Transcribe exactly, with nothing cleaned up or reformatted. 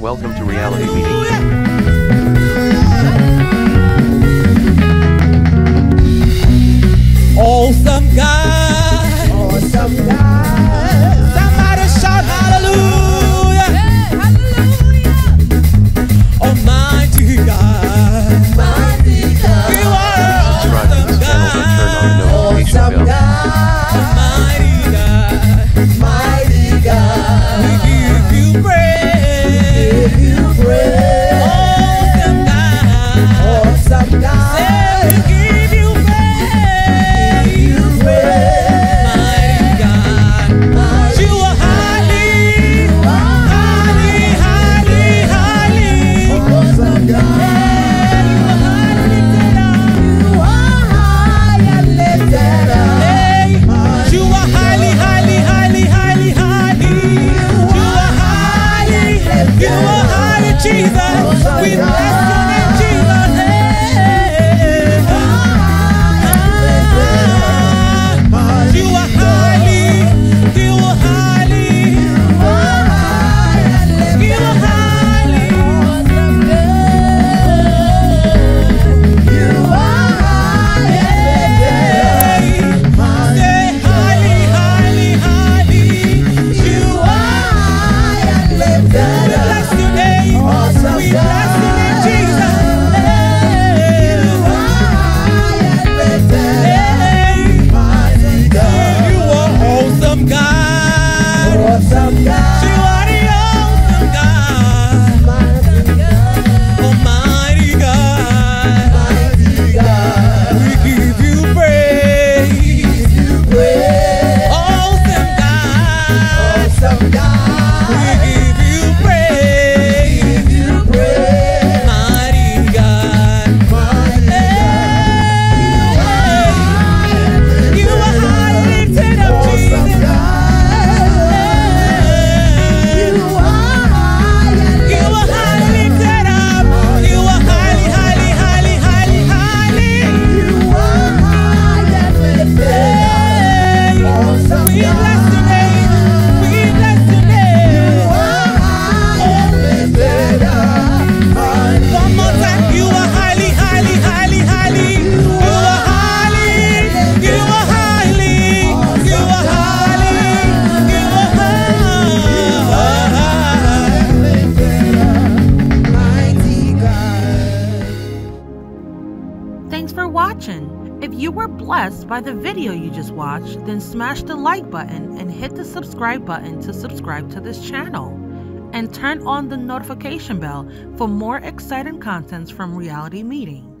Welcome to Reality Meeting. Awesome God. Awesome God. Somebody shout hallelujah. Hey, hallelujah. Almighty God. Mighty God. You are subscribe awesome to this God. Channel and turn on the notification awesome bell. God. Mighty God. Mighty God. We give you praise. We give you praise. Awesome God. Awesome God. Say we give Jesus, oh, we bless you. Thanks for watching. If you were blessed by the video you just watched, then smash the like button and hit the subscribe button to subscribe to this channel. And turn on the notification bell for more exciting contents from Reality Meeting.